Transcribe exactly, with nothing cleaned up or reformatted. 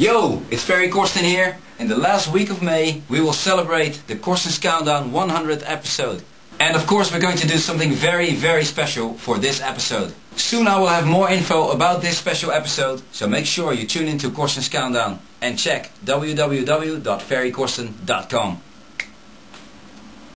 Yo, it's Ferry Corsten here, and the last week of May we will celebrate the Corsten's Countdown one hundredth episode. And of course we're going to do something very very special for this episode. Soon I will have more info about this special episode, so make sure you tune into Corsten's Countdown and check w w w dot ferry corsten dot com.